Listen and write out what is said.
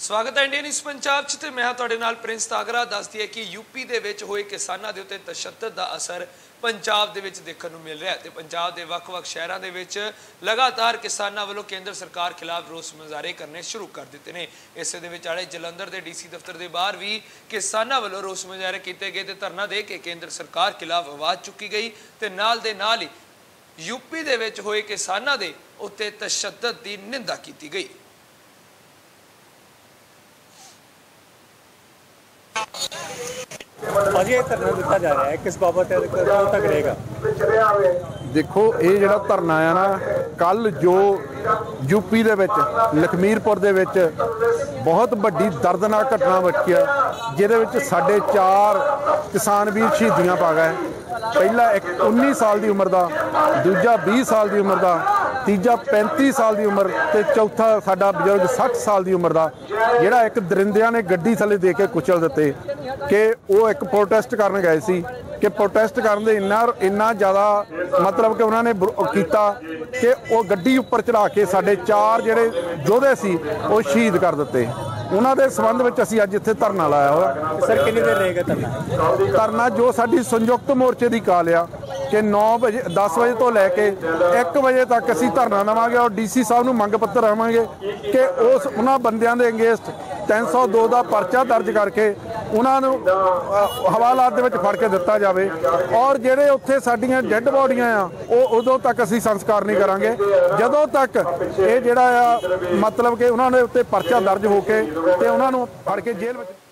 स्वागत है India news Punjab च ते मैं तुहाडे नाल प्रिंस तागरा। दसदी है कि यूपी दे विच होए किसानां दे उत्ते तशद्दद दा असर पंजाब दे विच देखण नूं मिल रिहा है ते पंजाब दे वख-वख शहरां दे विच लगातार किसानां वल्लों केंद्र सरकार खिलाफ रोस मुजाहरे करने शुरू कर दित्ते ने। इसे दे विच आले जलंधर दे डीसी दफ्तर दे बाहर भी किसानां वल्लों रोस मुजाहरे कीते गए ते धरना दे के केंद्र सरकार खिलाफ आवाज़ चुकी गई ते नाल दे नाल ही यूपी दे विच होए किसानां दे उत्ते तशद्दद दी निंदा कीती गई। देखो ये जिहड़ा धरना है ना, कल जो यूपी दे विच लखमीरपुर दे विच बहुत वड्डी दर्दनाक घटना वापरी है, जिहदे विच साढ़े 4 किसान वीर शहीदियां पा गए। पहला एक 19 साल की उम्र का, दूजा 20 साल की उम्र का, तीजा 35 साल की उम्र ते चौथा साडा बजुर्ग 60 साल की उम्र का, जिहड़ा एक दरिंदियां ने गड्डी थले दे के कुचल दिते कि वो एक प्रोटेस्ट करन गए सी कि प्रोटेस्ट करन दे इन्ना ज़्यादा मतलब कि उन्होंने किया कि वो गड्डी उपर चढ़ा के साढ़े 4 जिहड़े योधे सी वो शहीद कर दिते। उन्होंने संबंध में असीं अज्ज इत्थे धरना लाया होया। सर कितनी देर रहेगा धरना? जो साडी संयुक्त मोर्चे की काल आ कि 9 बजे 10 बजे तो लैके 1 बजे तक असी धरना देवांगे और डीसी साहब नूं मंग पत्र देवांगे कि उस उन्हां बंदियां दे अगेंस्ट 302 का परचा दर्ज करके उन्होंने हवालात दे विच फड़ के दिता जाए और जिहड़े उत्थे साडीआं डेड बॉडीआं आ वो उदों तक असी संस्कार नहीं करांगे जदों तक ये जिहड़ा आ मतलब कि उन्होंने उत्ते परचा दर्ज होके ते उन्होंने फड़ के जेल